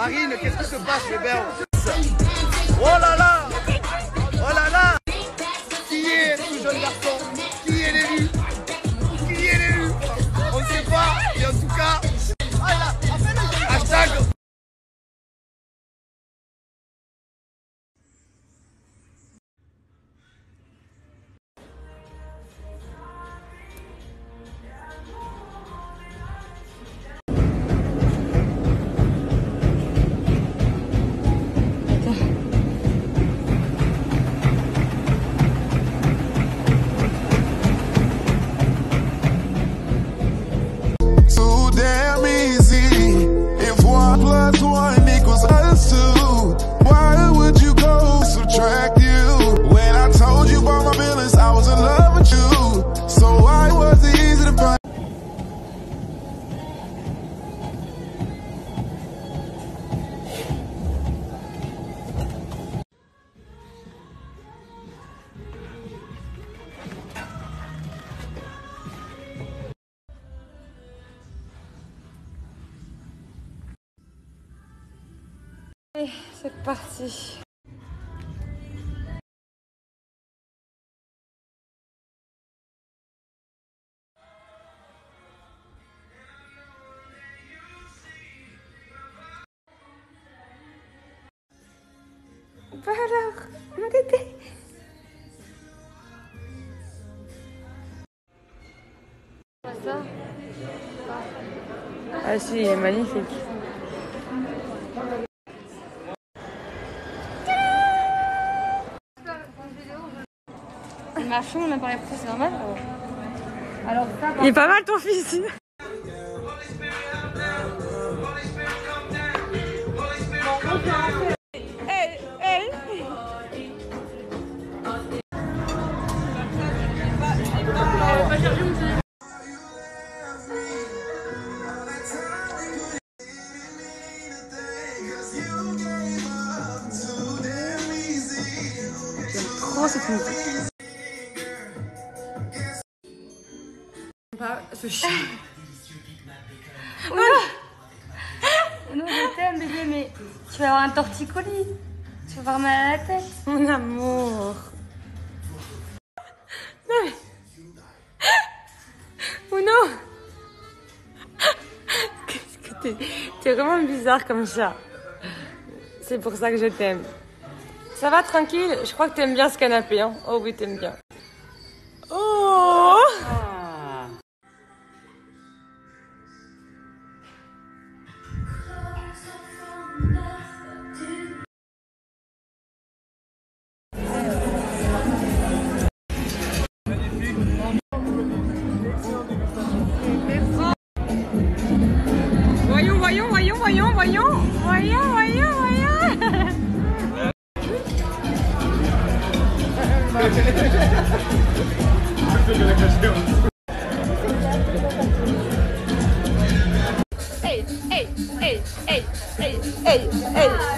Marine, qu'est-ce qui se passe, les belles? Oh là là! Oh là là! Qui est ce jeune garçon? Qui est l'élu? Qui est l'élu? On ne sait pas, mais en tout cas... Hashtag... Allez, c'est parti. Bah alors, mon tété. Pas ça. Ah si, il est magnifique. Marchons, on a parlé plus, c'est normal. Alors, il est pas mal ton fils. Oh, c'est cool. Pas ce chien. Oh non. Non, je t'aime, bébé, mais tu vas avoir un torticolis. Tu vas avoir mal à la tête. Mon amour. Non, mais... Oh non. Qu'est-ce que t'es... T'es vraiment bizarre comme ça. C'est pour ça que je t'aime. Ça va, tranquille? Je crois que t'aimes bien ce canapé, hein. Oh oui, t'aimes bien. Oh. Hey, hey, hey, hey, hey, hey, hey.